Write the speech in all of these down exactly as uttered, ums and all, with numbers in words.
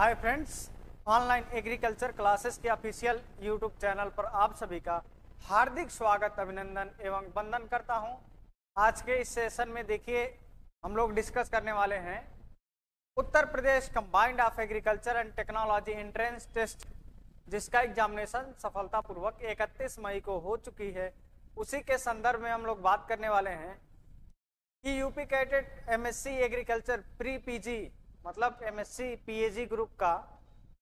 हाय friends, online agriculture classes के official YouTube channel पर आप सभी का हार्दिक स्वागत, अभिनंदन एवं वंदन करता हूं। आज के इस सेशन में देखिए हम लोग डिस्कस करने वाले हैं Uttar Pradesh combined of agriculture and technology entrance test, जिसका एग्जामिनेशन सफलतापूर्वक इकतीस मई को हो चुकी है। उसी के संदर्भ में हम लोग बात करने वाले हैं कि UP CATET MSc agriculture pre PG मतलब एमएससी पीएजी ग्रुप का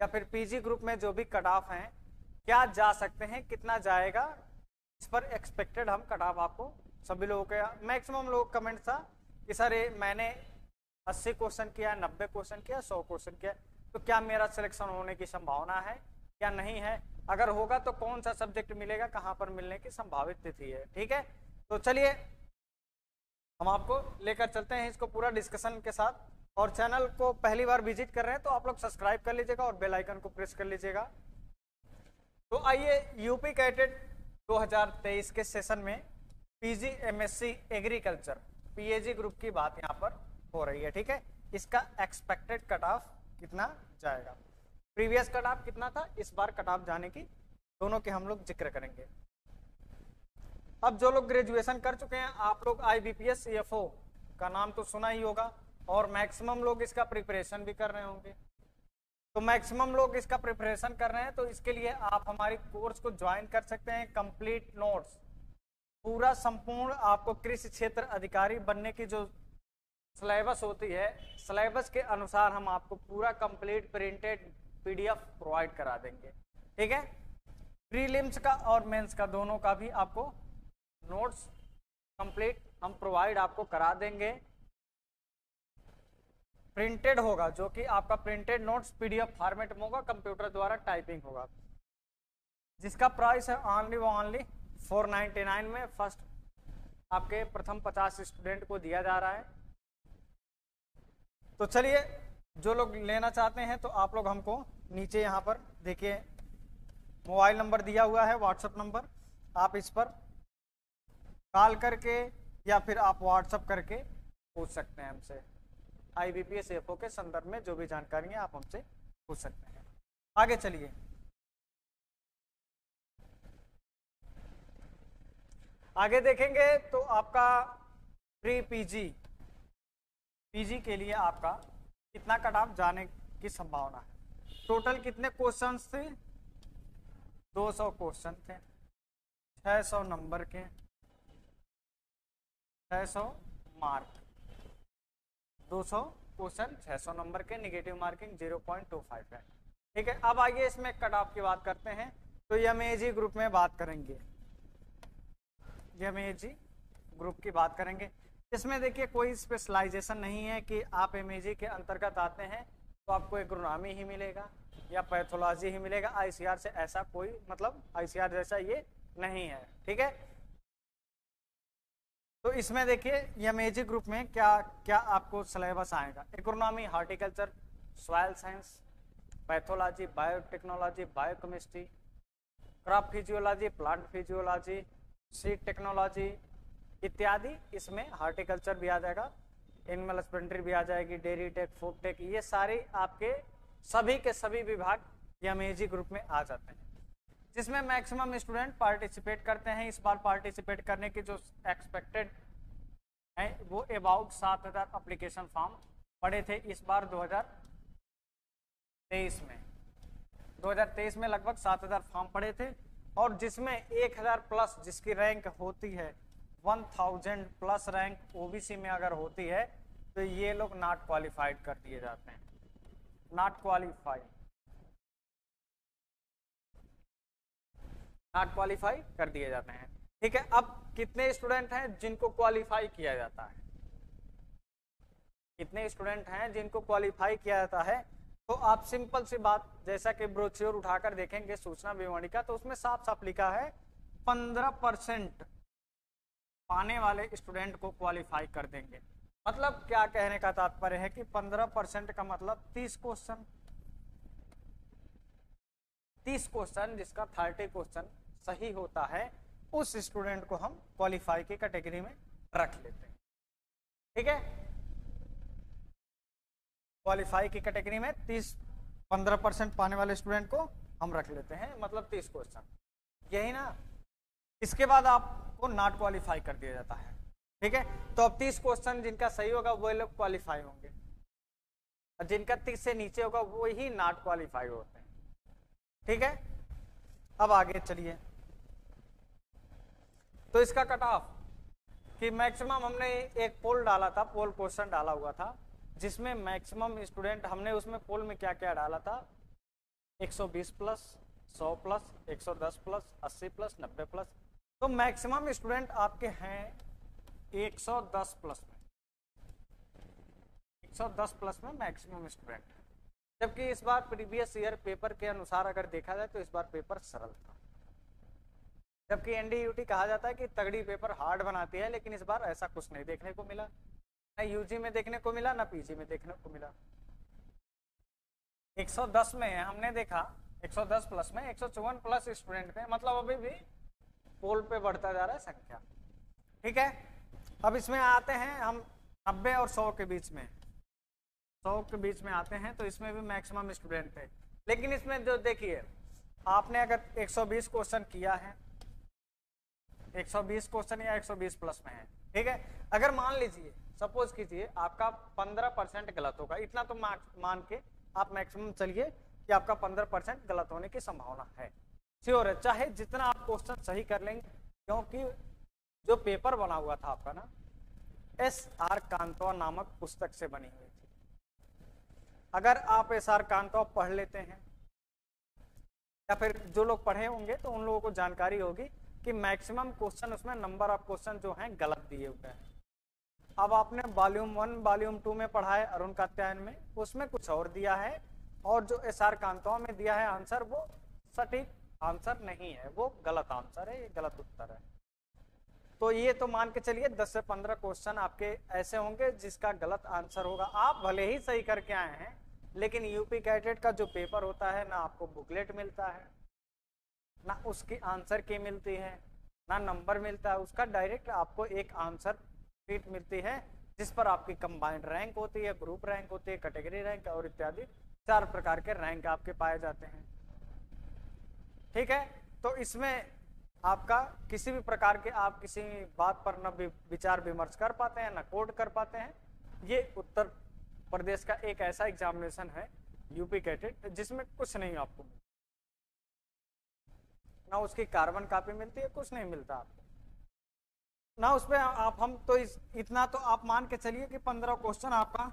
या फिर पीजी ग्रुप में जो भी कट ऑफ हैं क्या जा सकते हैं, कितना जाएगा, इस पर एक्सपेक्टेड हम कट ऑफ आपको सभी लोगों के मैक्सिमम लोग कमेंट था कि सर ये मैंने अस्सी क्वेश्चन किया, नब्बे क्वेश्चन किया, सौ क्वेश्चन किया, तो क्या मेरा सिलेक्शन होने की संभावना है या नहीं है, अगर होगा तो कौन सा सब्जेक्ट मिलेगा, कहाँ पर मिलने की संभावित तिथि है। ठीक है, तो चलिए हम आपको लेकर चलते हैं इसको पूरा डिस्कशन के साथ। और चैनल को पहली बार विजिट कर रहे हैं तो आप लोग सब्सक्राइब कर लीजिएगा और बेल आइकन को प्रेस कर लीजिएगा। तो आइए यूपी कैटेट दो हज़ार तेईस के सेशन में PG MSc agriculture PAG group की बात यहां पर हो रही है। ठीक है, इसका एक्सपेक्टेड कट ऑफ कितना जाएगा, प्रीवियस कट ऑफ कितना था, इस बार कट ऑफ जाने की दोनों के हम लोग जिक्र करेंगे। अब जो लोग ग्रेजुएशन कर चुके हैं आप लोग आईबीपीएस एफओ का नाम तो सुना ही होगा और मैक्सिमम लोग इसका प्रिपरेशन भी कर रहे होंगे, तो मैक्सिमम लोग इसका प्रिपरेशन कर रहे हैं तो इसके लिए आप हमारी कोर्स को ज्वाइन कर सकते हैं। कंप्लीट नोट्स, पूरा संपूर्ण आपको कृषि क्षेत्र अधिकारी बनने की जो सिलेबस होती है, सिलेबस के अनुसार हम आपको पूरा कंप्लीट प्रिंटेड पीडीएफ प्रोवाइड करा देंगे। ठीक है, प्रीलिम्स का और मेंस का दोनों का भी आपको नोट्स कंप्लीट हम प्रोवाइड आपको करा देंगे। प्रिंटेड होगा जो कि आपका प्रिंटेड नोट्स पीडीएफ फॉर्मेट में होगा, कंप्यूटर द्वारा टाइपिंग होगा, जिसका प्राइस है ऑनली वो ऑनली फोर नाइन्टी नाइन में फर्स्ट आपके प्रथम पचास स्टूडेंट को दिया जा रहा है। तो चलिए जो लोग लेना चाहते हैं तो आप लोग हमको नीचे यहाँ पर देखिए मोबाइल नंबर दिया हुआ है, व्हाट्सएप नंबर, आप इस पर कॉल करके या फिर आप व्हाट्सएप करके पूछ सकते हैं हमसे आईबीपीएस एफओ के संदर्भ में जो भी जानकारी है आप हमसे पूछ सकते हैं। आगे चलिए, आगे देखेंगे तो आपका प्री पीजी पीजी के लिए आपका कितना कट ऑफ जाने की संभावना है। टोटल कितने क्वेश्चंस थे, दो सौ क्वेश्चन थे, छह सौ नंबर के, छह सौ मार्क, दो सौ क्वेश्चन, छह सौ नंबर के, negative marking zero point two five है। ठीक है, अब आइए इसमें कट ऑफ की बात करते हैं तो एमएजी ग्रुप में बात करेंगे, एमएजी ग्रुप की बात करेंगे। इसमें देखिए कोई स्पेशलाइजेशन नहीं है कि आप एमएजी के अंतर्गत आते हैं तो आपको एग्रोनॉमी ही मिलेगा या पैथोलॉजी ही मिलेगा, आईसीआर से ऐसा कोई मतलब आईसीआर जैसा ये नहीं है। ठीक है, तो इसमें देखिए एमएजी ग्रुप में क्या क्या आपको सिलेबस आएगा, economy, horticulture, soil science, pathology, biotechnology, biochemistry, crop physiology, plant physiology, seed technology इत्यादि। इसमें हार्टिकल्चर भी आ जाएगा, एनिमल हस्बेंड्री भी आ जाएगी, डेयरी टेक, फूड टेक, ये सारे आपके सभी के सभी विभाग एमएजी ग्रुप में आ जाते हैं, जिसमें मैक्सिमम स्टूडेंट पार्टिसिपेट करते हैं। इस बार पार्टिसिपेट करने के जो एक्सपेक्टेड हैं वो अबाउट सात हज़ार अप्लीकेशन फॉर्म पड़े थे इस बार दो हज़ार तेईस में, दो हज़ार तेईस में लगभग सात हज़ार फॉर्म पड़े थे और जिसमें एक हज़ार प्लस जिसकी रैंक होती है, एक हज़ार प्लस रैंक ओबीसी में अगर होती है तो ये लोग नॉट क्वालिफाइड कर दिए जाते हैं, नॉट क्वालिफाइड नॉट क्वालिफाई कर दिए जाते हैं। ठीक है, अब कितने स्टूडेंट हैं जिनको क्वालिफाई किया जाता है, कितने स्टूडेंट हैं जिनको क्वालिफाई किया जाता है, तो आप सिंपल सी बात जैसा कि ब्रोचर उठाकर देखेंगे सूचना विवरणी का तो उसमें साफ साफ लिखा है पंद्रह परसेंट पाने वाले स्टूडेंट को क्वालिफाई कर देंगे। मतलब क्या कहने का तात्पर्य है कि पंद्रह परसेंट का मतलब तीस क्वेश्चन, तीस क्वेश्चन जिसका थर्टी क्वेश्चन सही होता है उस स्टूडेंट को हम क्वालिफाई की कैटेगरी में रख लेते हैं। ठीक है, क्वालिफाई की कैटेगरी में तीस पंद्रह परसेंट पाने वाले स्टूडेंट को हम रख लेते हैं, मतलब तीस क्वेश्चन, यही ना। इसके बाद आपको नॉट क्वालिफाई कर दिया जाता है, ठीक है। तो अब तीस क्वेश्चन जिनका सही होगा वो लोग क्वालिफाई होंगे, और जिनका तीस से नीचे होगा वो ही नॉट क्वालिफाई होते हैं, ठीक है। अब आगे चलिए, तो इसका कट ऑफ कि मैक्सिमम, हमने एक पोल डाला था, पोल क्वेश्चन डाला हुआ था, जिसमें मैक्सिमम स्टूडेंट, हमने उसमें पोल में क्या क्या डाला था, एक सौ बीस प्लस, सौ प्लस, एक सौ दस प्लस, अस्सी प्लस, नब्बे प्लस। तो मैक्सिमम स्टूडेंट आपके हैं एक सौ दस प्लस में, एक सौ दस प्लस में मैक्सिमम स्टूडेंट, जबकि इस बार प्रीवियस ईयर पेपर के अनुसार अगर देखा जाए तो इस बार पेपर सरल था, जबकि एनडीयूटी कहा जाता है कि तगड़ी पेपर हार्ड बनाती है, लेकिन इस बार ऐसा कुछ नहीं देखने को मिला, ना यूजी में देखने को मिला, ना पीजी में देखने को मिला। एक सौ दस में हमने देखा एक सौ दस प्लस में एक सौ चौवन प्लस स्टूडेंट में, मतलब अभी भी पोल पे बढ़ता जा रहा है संख्या, ठीक है। अब इसमें आते हैं हम नब्बे और सौ के बीच में, सौ के बीच में आते हैं, तो इसमें भी मैक्सिमम स्टूडेंट थे, लेकिन इसमें जो देखिए आपने अगर एक सौ बीस क्वेश्चन किया है, एक सौ बीस क्वेश्चन या एक सौ बीस प्लस में है, ठीक है। अगर मान लीजिए, सपोज कीजिए आपका पंद्रह परसेंट गलत होगा, इतना तो मान के आप मैक्सिमम चलिए कि आपका पंद्रह परसेंट गलत होने की संभावना है, श्योर है, चाहे जितना आप क्वेश्चन सही कर लेंगे, क्योंकि जो पेपर बना हुआ था आपका ना, एस आर कांता नामक पुस्तक से बनी हुई थी। अगर आप एस आर कांता पढ़ लेते हैं, या फिर जो लोग पढ़े होंगे तो उन लोगों को जानकारी होगी कि मैक्सिमम क्वेश्चन उसमें, नंबर ऑफ क्वेश्चन जो हैं गलत दिए हुए हैं। अब आपने वॉल्यूम वन, वॉल्यूम टू में पढ़ा है अरुण कात्यायन में, उसमें कुछ और दिया है, और जो एस आर कांता में दिया है आंसर, वो सटीक आंसर नहीं है, वो गलत आंसर है, ये गलत उत्तर है। तो ये तो मान के चलिए दस से पंद्रह क्वेश्चन आपके ऐसे होंगे जिसका गलत आंसर होगा। आप भले ही सही करके आए हैं, लेकिन यूपी कैटेट का जो पेपर होता है, ना आपको बुकलेट मिलता है, ना उसकी आंसर की मिलती है, ना नंबर मिलता है, उसका डायरेक्ट आपको एक आंसर शीट मिलती है, जिस पर आपकी कंबाइंड रैंक होती है, ग्रुप रैंक होती है, कैटेगरी रैंक और इत्यादि चार प्रकार के रैंक आपके पाए जाते हैं, ठीक है। तो इसमें आपका किसी भी प्रकार के, आप किसी बात पर न विचार विमर्श कर पाते हैं, न कोड कर पाते हैं। ये उत्तर प्रदेश का एक ऐसा एग्जामिनेशन है यूपी कैटेट, जिसमें कुछ नहीं आपको मिलता, ना उसकी कार्बन कापी मिलती है, कुछ नहीं मिलता आपको, ना उसमें आप हम तो इस, इतना तो आप मान के चलिए कि पंद्रह क्वेश्चन आपका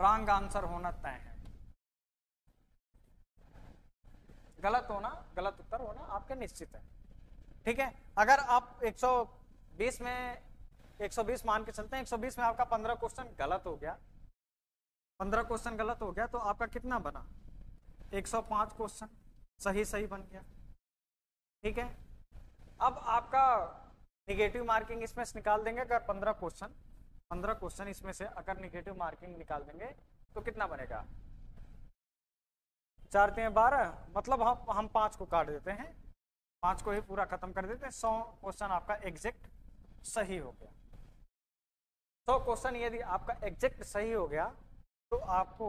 रॉन्ग आंसर होना तय है, गलत होना, गलत उत्तर होना आपके निश्चित है, ठीक है। अगर आप एक सौ बीस में एक सौ बीस मान के चलते हैं, एक सौ बीस में आपका पंद्रह क्वेश्चन गलत हो गया, पंद्रह क्वेश्चन गलत हो गया, तो आपका कितना बना, एक सौ पाँच क्वेश्चन सही सही बन गया, ठीक है। अब आपका निगेटिव मार्किंग इसमें से निकाल देंगे, अगर पंद्रह क्वेश्चन पंद्रह क्वेश्चन इसमें से अगर निगेटिव मार्किंग निकाल देंगे तो कितना बनेगा, चार तीन बारह, मतलब हम हम पाँच को काट देते हैं, पाँच को ही पूरा खत्म कर देते हैं, सौ क्वेश्चन आपका एग्जैक्ट सही हो गया। सौ क्वेश्चन यदि आपका एग्जैक्ट सही हो गया तो आपको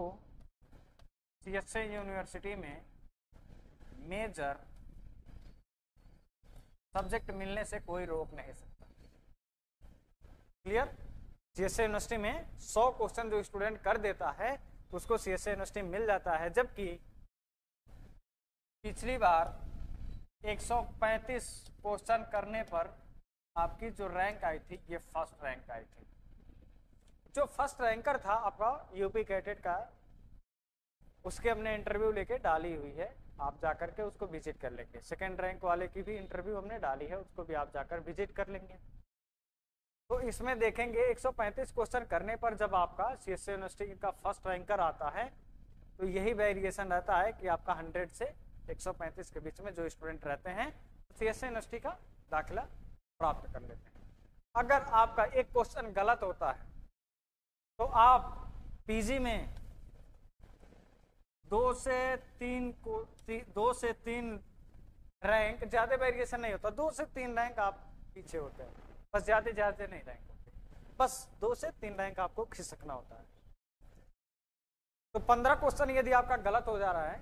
सी एस ए यूनिवर्सिटी में मेजर सब्जेक्ट मिलने से कोई रोक नहीं सकता, क्लियर। सीएसए यूनिवर्सिटी में सौ क्वेश्चन जो स्टूडेंट कर देता है उसको सीएसए यूनिवर्सिटी मिल जाता है, जबकि पिछली बार एक सौ पैंतीस क्वेश्चन करने पर आपकी जो रैंक आई थी, ये फर्स्ट रैंक आई थी, जो फर्स्ट रैंकर था आपका यूपी कैटेट का, उसके हमने इंटरव्यू लेके डाली हुई है, आप जाकर के उसको विजिट कर लेंगे। सेकंड रैंक वाले की भी इंटरव्यू हमने डाली है, उसको भी आप जाकर विजिट कर लेंगे। तो इसमें देखेंगे एक सौ पैंतीस क्वेश्चन करने पर जब आपका सीएसए यूनिवर्सिटी का फर्स्ट रैंकर आता है तो यही वेरिएशन रहता है कि आपका सौ से एक सौ पैंतीस के बीच में जो स्टूडेंट रहते हैं सीएसए यूनिवर्सिटी का दाखिला प्राप्त कर लेते हैं। अगर आपका एक क्वेश्चन गलत होता है तो आप पीजी में दो से तीन को ती, दो से तीन रैंक, ज़्यादा वेरिएशन नहीं होता, दो से तीन रैंक आप पीछे होते हैं, बस ज़्यादा ज़्यादा नहीं रैंक होते, बस दो से तीन रैंक आपको खिसकना होता है, तो पंद्रह क्वेश्चन यदि आपका गलत हो जा रहा है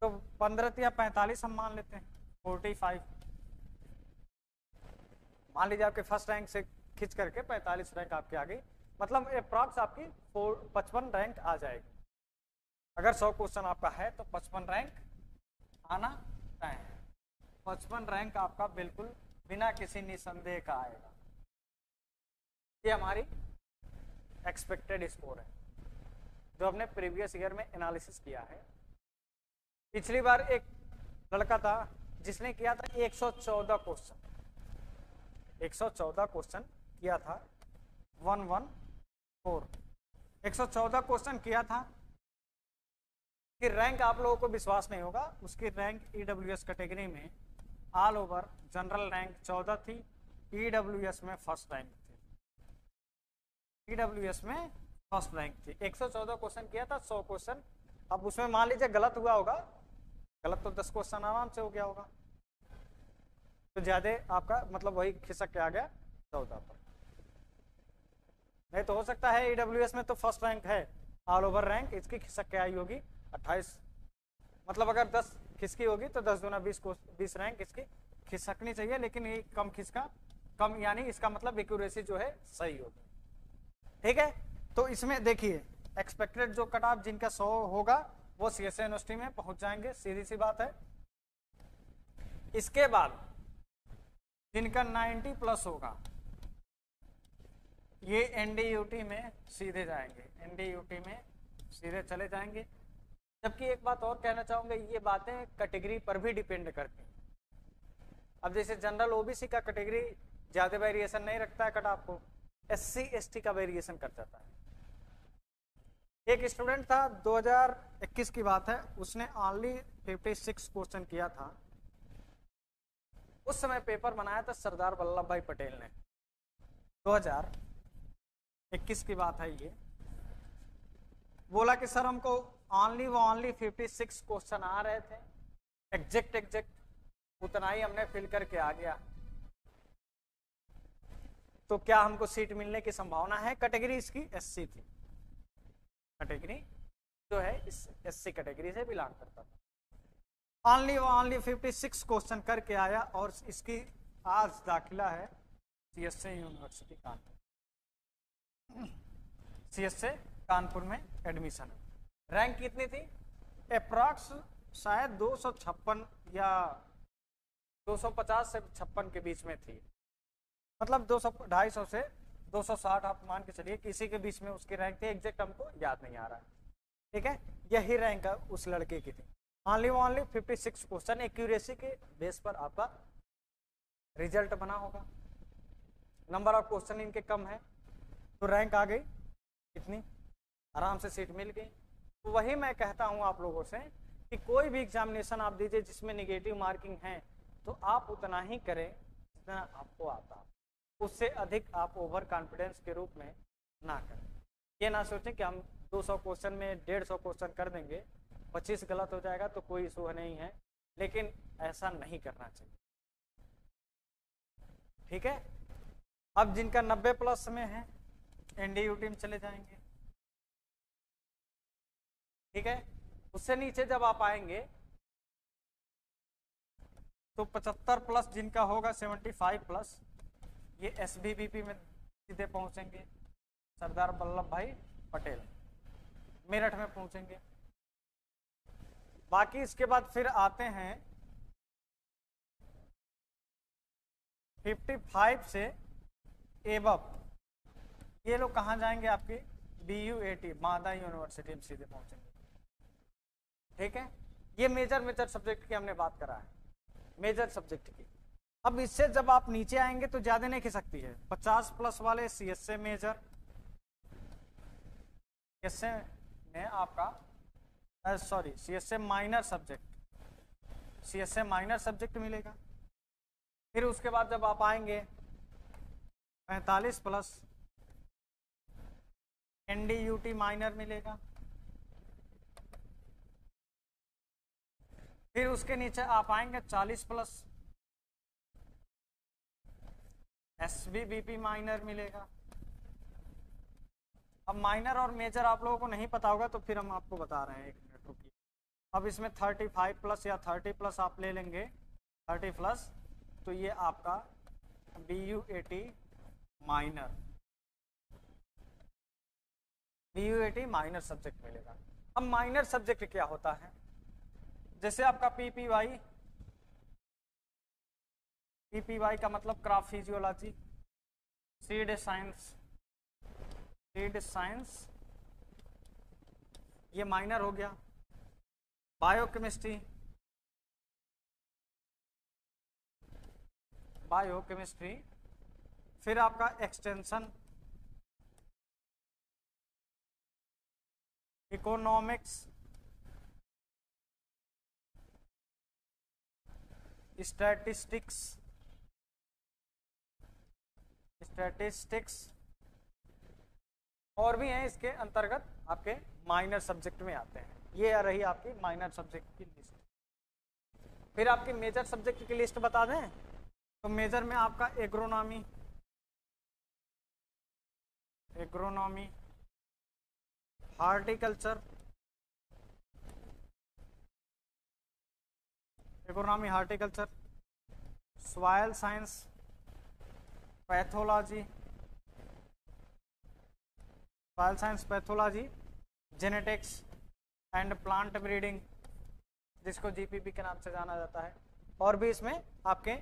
तो पंद्रह या पैंतालीस हम मान लेते हैं, फोर्टी फाइव मान लीजिए आपके फर्स्ट रैंक से खींच करके पैंतालीस रैंक आपके आ गई, मतलब अप्रॉक्स आपकी पचपन रैंक आ जाएगी। अगर सौ क्वेश्चन आपका है तो पचपन रैंक आना तय है, पचपन रैंक आपका बिल्कुल बिना किसी निसंदेह का आएगा। ये हमारी एक्सपेक्टेड स्कोर है जो हमने प्रीवियस ईयर में एनालिसिस किया है। पिछली बार एक लड़का था जिसने किया था एक सौ चौदह क्वेश्चन, एक सौ चौदह क्वेश्चन किया था, एक सौ चौदह एक सौ चौदह क्वेश्चन किया था कि रैंक आप लोगों को विश्वास नहीं होगा, उसकी रैंक ईडब्ल्यूएस कैटेगरी में ऑल ओवर जनरल रैंक चौदह थी, ईडब्ल्यूएस में फर्स्ट रैंक थी, ईडब्ल्यूएस में फर्स्ट रैंक थी। एक सौ चौदह क्वेश्चन किया था, सौ क्वेश्चन। अब उसमें मान लीजिए गलत हुआ होगा, गलत तो दस क्वेश्चन आराम से हो गया होगा, तो ज्यादा आपका मतलब वही खिसक के आ गया चौदह पर, नहीं तो हो सकता है ईडब्ल्यूएस में तो फर्स्ट रैंक है, ऑल ओवर रैंक इसकी खिसक के आई होगी अट्ठाईस, मतलब अगर दस खिसकी होगी तो दस दूना बीस बीस रैंक इसकी खिसकनी चाहिए, लेकिन ये कम खिसका, कम यानी इसका मतलब एक्यूरेसी जो है सही होगी। ठीक है, तो इसमें देखिए एक्सपेक्टेड जो कट ऑफ जिनका सौ होगा वो सीएसए यूनिवर्सिटी में पहुंच जाएंगे, सीधी सी बात है। इसके बाद जिनका नब्बे प्लस होगा ये एनडीयूटी में सीधे जाएंगे, एनडीयूटी में सीधे चले जाएंगे। जबकि एक बात और कहना चाहूंगा, ये बातें कैटेगरी पर भी डिपेंड करती हैं। अब जैसे जनरल ओबीसी का कैटेगरी ज्यादा वेरिएशन नहीं रखता है कट ऑफ को, एससी एसटी का वेरिएशन कर जाता है। एक स्टूडेंट था, दो हज़ार इक्कीस की बात है, उसने ऑनली छप्पन क्वेश्चन किया था। उस समय पेपर बनाया था सरदार वल्लभ भाई पटेल ने, दो हज़ार इक्कीस की बात है। ये बोला कि सर हमको ऑनली वो ऑनली छप्पन क्वेश्चन आ रहे थे, एग्जैक्ट एग्जैक्ट उतना ही हमने फिल करके आ गया, तो क्या हमको सीट मिलने की संभावना है? कैटेगरी इसकी एससी थी, कैटेगरी जो है इस एससी कैटेगरी से बिलोंग करता था। ऑनली ऑनली छप्पन क्वेश्चन करके आया और इसकी आज दाखिला है CSA university Kanpur, CSA Kanpur में एडमिशन। रैंक कितनी थी? अप्रॉक्स शायद दो सौ छप्पन या दो सौ पचास से छप्पन के बीच में थी, मतलब दो सौ ढाई सौ से दो सौ साठ आप मान के चलिए किसी के बीच में उसकी रैंक थी। एग्जैक्ट हमको याद नहीं आ रहा है, ठीक है, यही रैंक उस लड़के की थी। ऑनली ऑनली छप्पन क्वेश्चन, एक्यूरेसी के बेस पर आपका रिजल्ट बना होगा। नंबर ऑफ क्वेश्चन इनके कम है तो रैंक आ गई, इतनी आराम से सीट मिल गई। तो वही मैं कहता हूँ आप लोगों से कि कोई भी एग्जामिनेशन आप दीजिए जिसमें निगेटिव मार्किंग है तो आप उतना ही करें जितना आपको आता, उससे अधिक आप ओवर कॉन्फिडेंस के रूप में ना करें। ये ना सोचें कि हम दो सौ क्वेश्चन में एक सौ पचास क्वेश्चन कर देंगे, पच्चीस गलत हो जाएगा तो कोई इशू नहीं है, लेकिन ऐसा नहीं करना चाहिए। ठीक है, अब जिनका नब्बे प्लस में है एनडीयूटी में चले जाएंगे। ठीक है, उससे नीचे जब आप आएंगे तो पचहत्तर प्लस जिनका होगा, पचहत्तर प्लस, ये एसबीबीपी में सीधे पहुंचेंगे, सरदार वल्लभ भाई पटेल मेरठ में पहुंचेंगे। बाकी इसके बाद फिर आते हैं पचपन से एबव, ये लोग कहाँ जाएंगे? आपकी बीयूएटी मादा यूनिवर्सिटी में सीधे पहुंचेंगे। ठीक है, ये मेजर मेजर सब्जेक्ट की हमने बात करा है, मेजर सब्जेक्ट की। अब इससे जब आप नीचे आएंगे तो ज्यादा नहीं खिसकती है। पचास प्लस वाले सीएसए मेजर, सीएसए में आपका sorry CSA minor subject, CSA minor subject मिलेगा। फिर उसके बाद जब आप आएंगे पैंतालीस प्लस एनडीयूटी माइनर मिलेगा। फिर उसके नीचे आप आएंगे चालीस प्लस एसबीबीपी माइनर मिलेगा। अब माइनर और मेजर आप लोगों को नहीं पता होगा तो फिर हम आपको बता रहे हैं, एक मिनट रुकिए। अब इसमें थर्टी फाइव प्लस या थर्टी प्लस आप ले लेंगे, थर्टी प्लस तो ये आपका B U A T minor, B U A T minor subject मिलेगा। अब माइनर सब्जेक्ट क्या होता है, जैसे आपका P P Y, P P Y का मतलब craft physiology, seed science, seed science ये माइनर हो गया, बायोकेमिस्ट्री, बायोकेमिस्ट्री, फिर आपका एक्सटेंशन, इकोनॉमिक्स, स्टैटिस्टिक्स, स्टैटिस्टिक्स और भी हैं इसके अंतर्गत आपके माइनर सब्जेक्ट में आते हैं। ये आ रही आपकी माइनर सब्जेक्ट की लिस्ट। फिर आपके मेजर सब्जेक्ट की लिस्ट बता दें तो मेजर में आपका agronomy, agronomy, horticulture, agronomy horticulture, soil science, pathology, soil science pathology, genetics and plant breeding जिसको जीपीबी के नाम से जाना जाता है, और भी इसमें आपके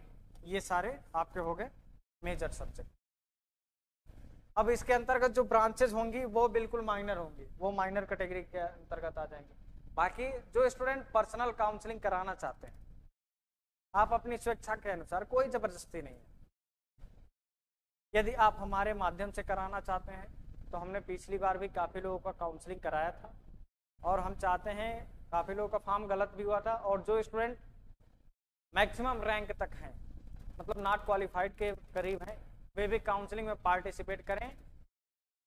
ये सारे आपके हो गए मेजर सब्जेक्ट। अब इसके अंतर्गत जो ब्रांचेस होंगी वो बिल्कुल माइनर होंगी, वो माइनर कैटेगरी के अंतर्गत आ जाएंगे। बाकी जो स्टूडेंट पर्सनल काउंसलिंग कराना चाहते हैं, आप अपनी स्वेच्छा के अनुसार, कोई जबरदस्ती नहीं है। यदि आप हमारे माध्यम से कराना चाहते हैं तो हमने पिछली बार भी काफ़ी लोगों का काउंसलिंग कराया था और हम चाहते हैं, काफ़ी लोगों का फॉर्म गलत भी हुआ था, और जो स्टूडेंट मैक्सिमम रैंक तक हैं, मतलब नॉट क्वालिफाइड के करीब हैं, वे भी काउंसलिंग में पार्टिसिपेट करें।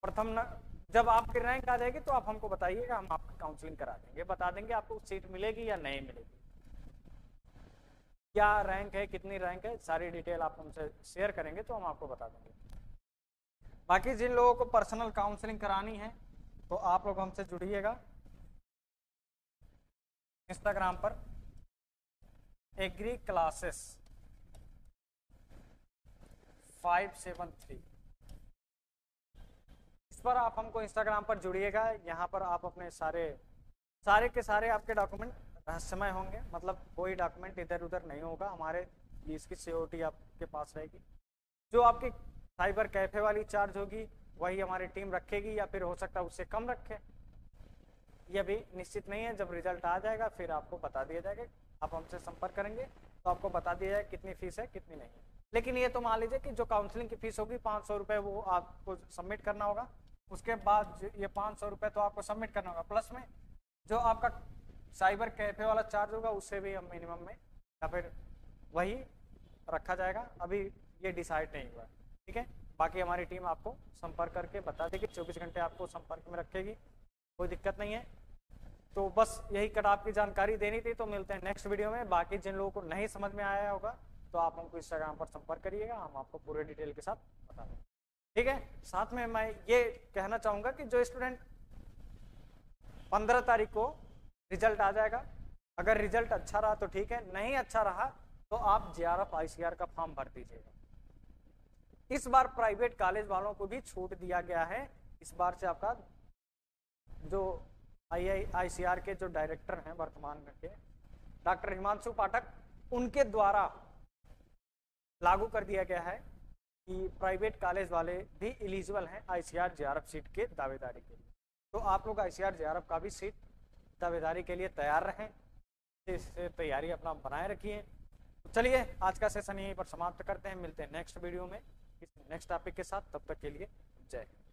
प्रथम जब आपकी रैंक आ जाएगी तो आप हमको बताइएगा, हम आपकी काउंसलिंग करा देंगे, बता देंगे आपको सीट मिलेगी या नहीं मिलेगी, क्या रैंक है, कितनी रैंक है, सारी डिटेल आप हमसे शेयर करेंगे तो हम आपको बता देंगे। बाकी जिन लोगों को पर्सनल काउंसलिंग करानी है तो आप लोग हमसे जुड़िएगा इंस्टाग्राम पर, agri classes five seven three, इस पर आप हमको इंस्टाग्राम पर जुड़िएगा। यहाँ पर आप अपने सारे सारे के सारे आपके डॉक्यूमेंट रहस्यमय होंगे, मतलब कोई डॉक्यूमेंट इधर उधर नहीं होगा, हमारे इसकी सिक्योरिटी आपके पास रहेगी। जो आपकी साइबर कैफे वाली चार्ज होगी वही हमारी टीम रखेगी, या फिर हो सकता है उससे कम रखे, यह भी निश्चित नहीं है। जब रिजल्ट आ जाएगा फिर आपको बता दिया जाएगा, आप हमसे संपर्क करेंगे तो आपको बता दिया जाएगा कितनी फीस है कितनी नहीं। लेकिन ये तो मान लीजिए कि जो काउंसलिंग की फीस होगी पाँच सौ रुपये, वो आपको सबमिट करना होगा, उसके बाद ये पाँच सौ रुपये तो आपको सबमिट करना होगा, प्लस में जो आपका साइबर कैफे वाला चार्ज होगा उससे भी हम मिनिमम में या फिर वही रखा जाएगा, अभी ये डिसाइड नहीं हुआ, ठीक है। बाकी हमारी टीम आपको संपर्क करके बता देगी, चौबीस घंटे आपको संपर्क में रखेगी, कोई दिक्कत नहीं है। तो बस यही कट आपकी जानकारी देनी थी, तो मिलते हैं नेक्स्ट वीडियो में। बाकी जिन लोगों को नहीं समझ में आया होगा तो आप हमको इंस्टाग्राम पर संपर्क करिएगा, हम आपको पूरे डिटेल के साथ बता देंगे, ठीक है। साथ में मैं ये कहना चाहूँगा कि जो स्टूडेंट पंद्रह तारीख को रिजल्ट आ जाएगा, अगर रिजल्ट अच्छा रहा तो ठीक है, नहीं अच्छा रहा तो आप जेआरएफ आईसीआर का फॉर्म भर दीजिएगा। इस बार प्राइवेट कॉलेज वालों को भी छूट दिया गया है, इस बार से आपका जो आई आई आई सी आर के जो डायरेक्टर हैं वर्तमान के डॉक्टर हिमांशु पाठक, उनके द्वारा लागू कर दिया गया है कि प्राइवेट कॉलेज वाले भी एलिजिबल हैं आईसीआर जेआरएफ सीट के दावेदारी के लिए। तो आप लोग आईसीआर जेआरएफ का भी सीट दावेदारी के लिए तैयार रहें, इससे तैयारी अपना बनाए रखिए। तो चलिए आज का सेशन यहीं पर समाप्त करते हैं, मिलते हैं नेक्स्ट वीडियो में इस नेक्स्ट टॉपिक के साथ, तब तक के लिए जय हिंद।